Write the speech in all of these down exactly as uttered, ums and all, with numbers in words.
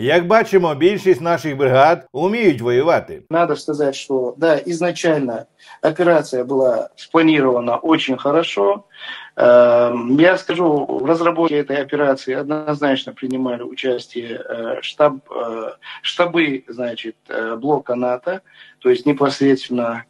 Як бачимо, більшість наших бригад уміють воювати. Надо сказати, що да, ізначально операція була спланована дуже хорошо. Я скажу, в разработке этой операции однозначно принимали участие штаб, штабы, значит, блока НАТО, то есть непосредственно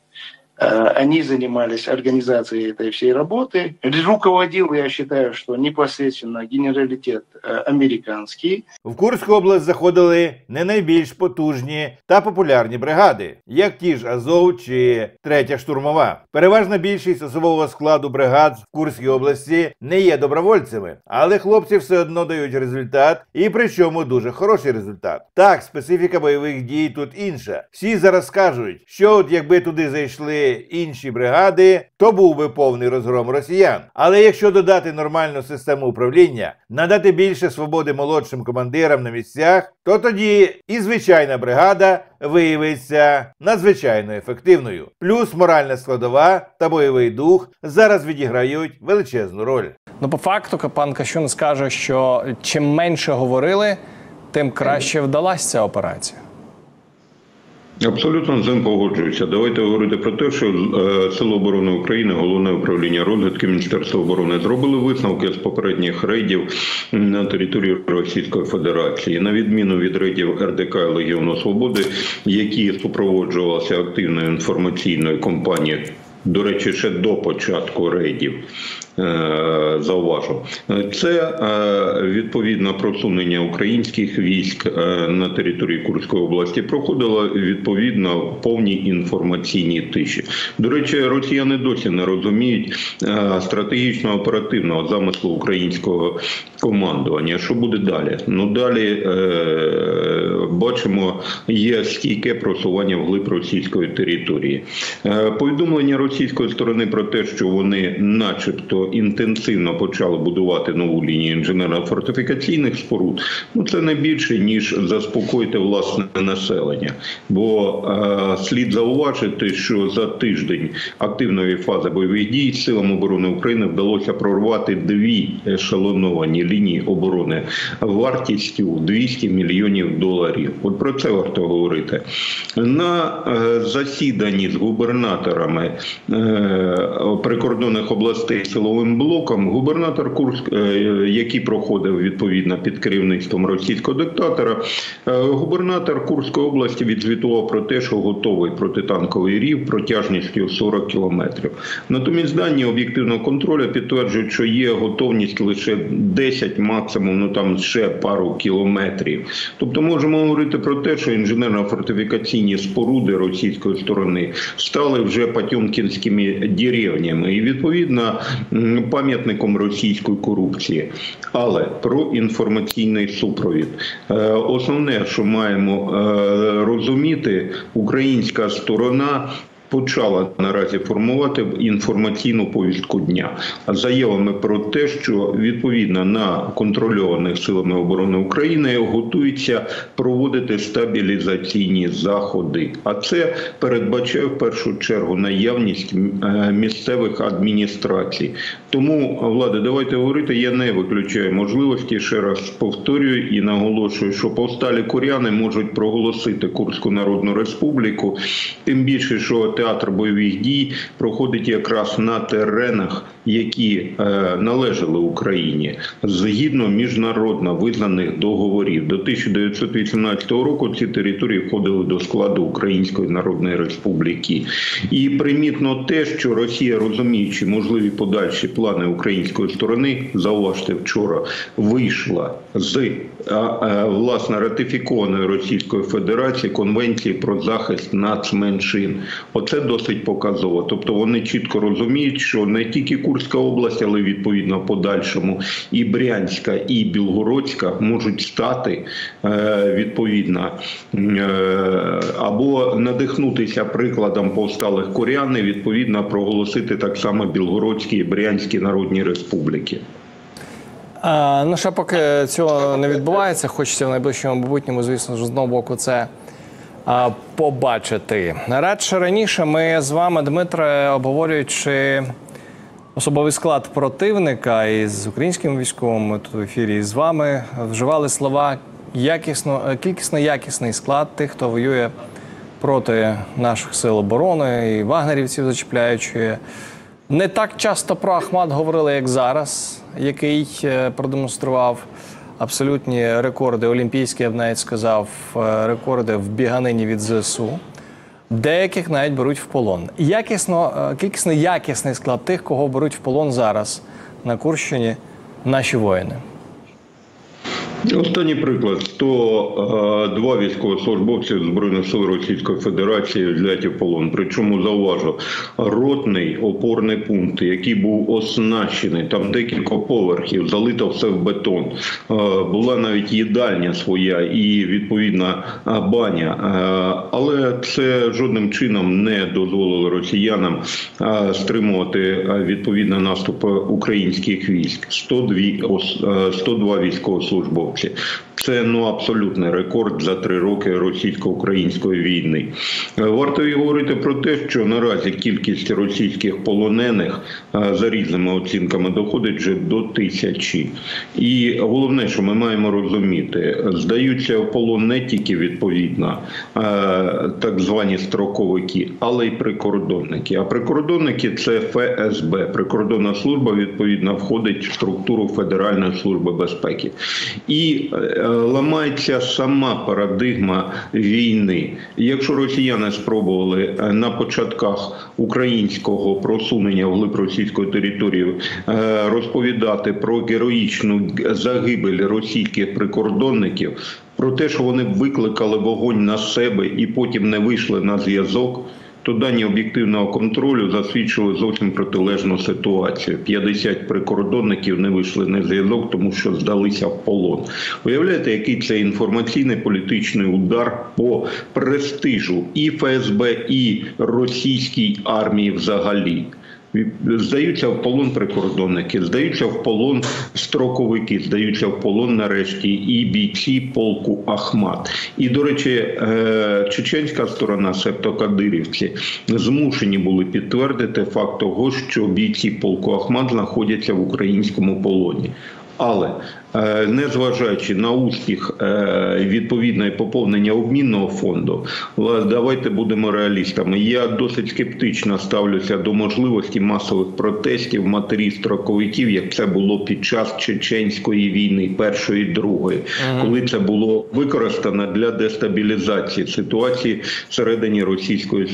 они занимались организацией этой всей работы. Руководил, я считаю, что непосредственно генералитет американский. В Курську область заходили не найбільш потужні та популярні бригади, як ті ж Азов чи Третя Штурмова. Переважна більшість особового складу бригад в Курській області не є добровольцями, але хлопці все одно дають результат, і причому дуже хороший результат. Так, специфіка бойових дій тут інша. Всі зараз скажуть, що от якби туди зайшли інші бригади, то був би повний розгром росіян. Але якщо додати нормальну систему управління, надати більше свободи молодшим командирам на місцях, то тоді і звичайна бригада виявиться надзвичайно ефективною. Плюс моральна складова та бойовий дух зараз відіграють величезну роль. Ну, по факту, пан Кащун скаже, що чим менше говорили, тим краще вдалася ця операція. Абсолютно з ним погоджуюся. Давайте говорити про те, що Сили оборони України, Головне управління розвідки Міністерства оборони зробили висновки з попередніх рейдів на території Російської Федерації. На відміну від рейдів РДК Легіону Свободи, які супроводжувалися активною інформаційною кампанією, до речі, ще до початку рейдів, зауважу. Це відповідне просунення українських військ на території Курської області проходило відповідно повній інформаційній тиші. До речі, росіяни досі не розуміють стратегічно-оперативного замислу українського командування. Що буде далі? Ну, далі бачимо, є стійке просування вглиб російської території. Повідомлення російської сторони про те, що вони начебто інтенсивно почали будувати нову лінію інженерно-фортифікаційних споруд, ну це не більше, ніж заспокоїти власне населення. Бо е, слід зауважити, що за тиждень активної фази бойових дій Силам оборони України вдалося прорвати дві ешелоновані лінії оборони вартістю двісті мільйонів доларів. От про це варто говорити. На е, засіданні з губернаторами е, прикордонних областей силових блоком губернатор Курськ, який проходив відповідно під керівництвом російського диктатора, губернатор Курської області відзвітував про те, що готовий протитанковий рів протяжністю сорок кілометрів. Натомість дані об'єктивного контролю підтверджують, що є готовність лише десять, максимум, ну там ще пару кілометрів. Тобто можемо говорити про те, що інженерно-фортифікаційні споруди російської сторони стали вже потьомкінськими деревнями і відповідно пам'ятником російської корупції. Але про інформаційний супровід. Основне, що маємо розуміти, українська сторона почала наразі формувати інформаційну повістку дня заявами про те, що відповідно на контрольованих силами оборони України готується проводити стабілізаційні заходи. А це передбачає в першу чергу наявність місцевих адміністрацій. Тому, Владе, давайте говорити, я не виключаю можливості, ще раз повторюю і наголошую, що повсталі куряни можуть проголосити Курську Народну Республіку, тим більше, що театр бойових дій проходить якраз на теренах, які е, належали Україні, згідно міжнародно визнаних договорів. До тисяча дев'ятсот вісімнадцятого року ці території входили до складу Української Народної Республіки. І примітно те, що Росія, розуміючи можливі подальші плани української сторони, зауважте, вчора вийшла з е, е, власне ратифікованої Російської Федерації Конвенції про захист нацменшин. Оце досить показово. Тобто вони чітко розуміють, що не тільки Курська область, але відповідно подальшому і Брянська, і Білгородська можуть стати відповідно або надихнутися прикладом повсталих курян і відповідно проголосити так само Білгородські і Брянські народні республіки. А, ну, ще поки цього не відбувається, хочеться в найближчому майбутньому, звісно, з одного боку це побачити. Радше раніше ми з вами, Дмитре, обговорюючи особовий склад противника із українським військовим, ми тут в ефірі з вами вживали слова кількісно-якісний склад тих, хто воює проти наших сил оборони, і вагнерівців зачіпляючи. Не так часто про Ахмат говорили, як зараз, який продемонстрував абсолютні рекорди, олімпійські, я б навіть сказав, рекорди в біганині від ЗСУ. Деяких навіть беруть в полон. Кількісно-якісний склад тих, кого беруть в полон зараз на Курщині наші воїни. Останній приклад. сто два військовослужбовців Збройних сил Російської Федерації взяті в полон. Причому, зауважу, ротний опорний пункт, який був оснащений, там декілька поверхів, залито все в бетон. Була навіть їдальня своя і відповідна баня. Але це жодним чином не дозволило росіянам стримувати відповідний наступ українських військ. сто два військовослужбовців. Це ну, абсолютний рекорд за три роки російсько-української війни. Варто і говорити про те, що наразі кількість російських полонених за різними оцінками доходить вже до тисячі. І головне, що ми маємо розуміти, здаються в полон не тільки відповідно так звані строковики, але й прикордонники. А прикордонники – це ФСБ. Прикордонна служба, відповідно, входить в структуру Федеральної служби безпеки. І ламається сама парадигма війни. Якщо росіяни спробували на початках українського просунення вглиб російської території розповідати про героїчну загибель російських прикордонників, про те, що вони викликали вогонь на себе і потім не вийшли на зв'язок, то дані об'єктивного контролю засвідчили зовсім протилежну ситуацію. п'ятдесят прикордонників не вийшли на зв'язок, тому що здалися в полон. Уявляєте, який це інформаційний політичний удар по престижу і ФСБ, і російській армії взагалі. Здаються в полон прикордонники, здаються в полон строковики, здаються в полон нарешті і бійці полку Ахмат. І, до речі, чеченська сторона, себто кадирівці, змушені були підтвердити факт того, що бійці полку Ахмат знаходяться в українському полоні. Але, незважаючи на успіх відповідного поповнення обмінного фонду, давайте будемо реалістами. Я досить скептично ставлюся до можливості масових протестів матерів строковиків, як це було під час чеченської війни, першої і другої, ага. коли це було використано для дестабілізації ситуації всередині російської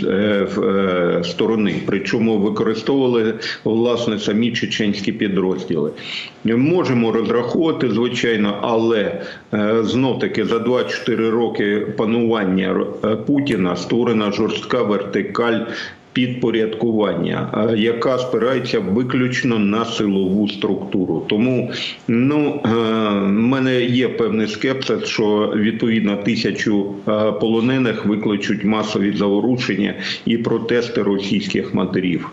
сторони. Причому використовували, власне, самі чеченські підрозділи. Можемо розраховувати, звичайно, але знов-таки за двадцять чотири роки панування Путіна створена жорстка вертикаль підпорядкування, яка спирається виключно на силову структуру. Тому, ну, в мене є певний скепсис, що відповідно тисячу полонених викличуть масові заворушення і протести російських матерів.